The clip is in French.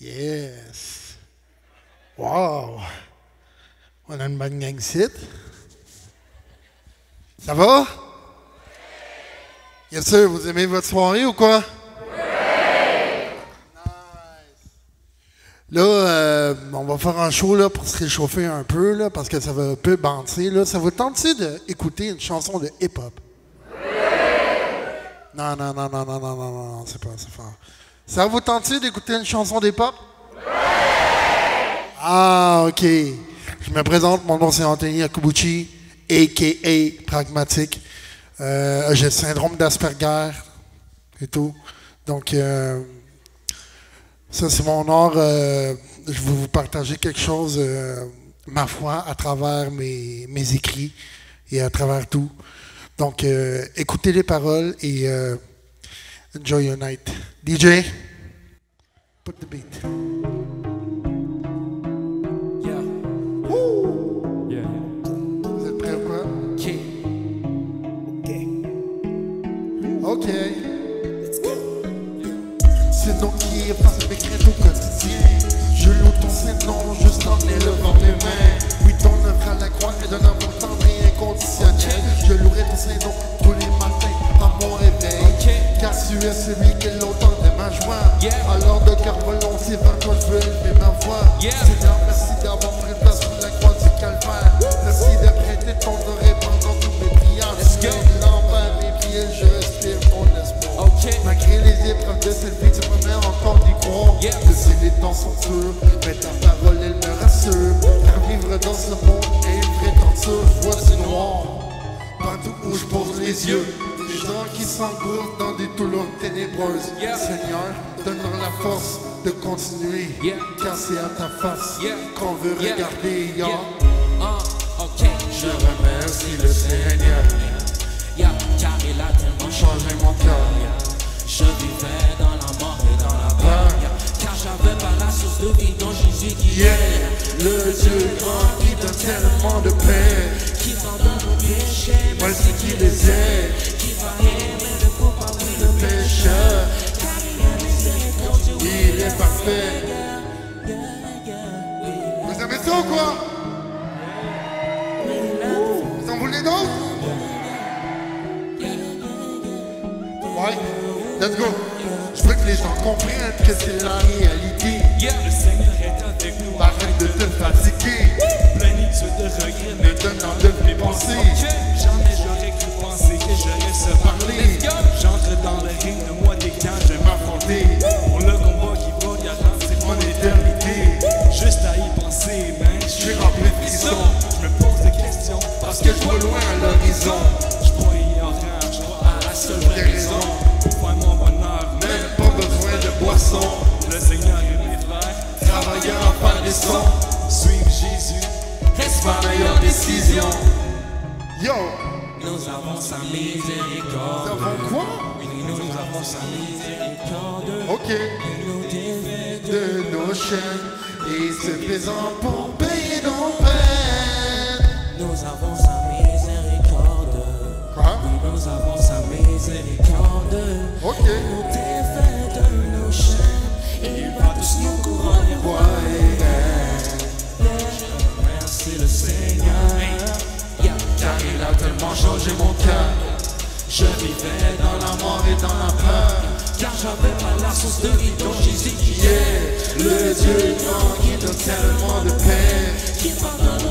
Yes. Wow. On a une bonne gang site. Ça va? Bien sûr, vous aimez votre soirée ou quoi? Là, on va faire un show là, pour se réchauffer un peu, là, parce que ça va un peu banter. Là. Ça vous tente-tu d'écouter une chanson de hip-hop? Oui! Non, non, non, non, non, non, non, non, c'est pas assez fort. Ça vous tente-tu d'écouter une chanson d'hip-hop? Oui! Ah, OK. Je me présente, mon nom c'est Antoni Lacobussi, a.k.a. Pragmatique. J'ai le syndrome d'Asperger et tout. Donc... ça, c'est mon art. Je vais vous partager quelque chose, ma foi, à travers mes écrits et à travers tout. Donc, écoutez les paroles et enjoy your night. DJ, put the beat. Yeah. Woo! Yeah. Vous êtes prêts ou quoi? OK. OK. Let's go. Sinon, qui est face m'écrire au quotidien. Je loue ton saint-nom juste en élevant mes mains. Oui, ton œuvre à la croix est d'un amour tendre et inconditionnel. Je louerai ton saint-nom tous les matins à mon réveil. Car tu es celui qui est longtemps de ma joie. Alors de cœur volontiers vers toi je veux élever ma voix. Seigneur, merci d'avoir pris le pas sur la croix du calvaire. Merci de prêter ton oreille pendant tous mes prières. Et l'envers mes pieds, je respire mon espoir. Malgré les épreuves de cette vie, tu me mets encore d'y croire. Que si les temps sont durs, mais ta parole elle me rassure. Car vivre dans ce monde est une prétention. Je vois du noir partout où je pose les yeux. Des gens qui s'engourdent dans des toulons ténébreuses. Seigneur, donne-nous la force de continuer. Car c'est à ta face qu'on veut regarder. Je remercie le Seigneur car il a tellement changé mon cœur. Je vivais dans la mort et dans la peur, car j'avais pas la source de vie dont Jésus qui est le Dieu grand qui donne tellement de paix, qui pardonne nos péchés, voici qui les est, qui va aimer le coupable et le pécheur, car il est miséricordieux, il est parfait. Vous avez ça ou quoi? Vous en voulez d'autres? Ouais, let's go. Je veux que les gens comprennent que c'est la réalité. Le Seigneur est avec nous, arrête de te fatiguer. Plénitude de regrets maintenant de mes pensées. Jamais j'aurais cru penser que j'aurais se parler. J'entre dans le ring, le mois des camps, je vais m'affronter. Pour le combat qui va, garant, c'est mon éternité. Juste à y penser, man, je suis rempli de prison. Je me pose des questions parce que je vois loin à l'horizon. Je crois ignorant. Seule raison pour voir mon bonheur, même pas besoin de boisson. Le Seigneur est mes frères, travaillant en pas des sons. Suivre Jésus, reste ma meilleure décision. Yo, nous avons sa miséricorde. Nous avons quoi? Oui, nous avons sa miséricorde. Ok. Et nous dévêt de nos chaînes et se plaisant pour payer nos peines. Nous avons sa miséricorde. Quoi? Oui, nous avons sa miséricorde. Ok. Nous défait de nos chaînes, il va tous nous couronner roi et reine. Je remercie le Seigneur car il a tellement changé mon cœur. Je vivais dans la mort et dans la peur, car j'avais pas la source de vie dont Jésus qui est le Dieu grand qui donne tellement de paix, qui pardonne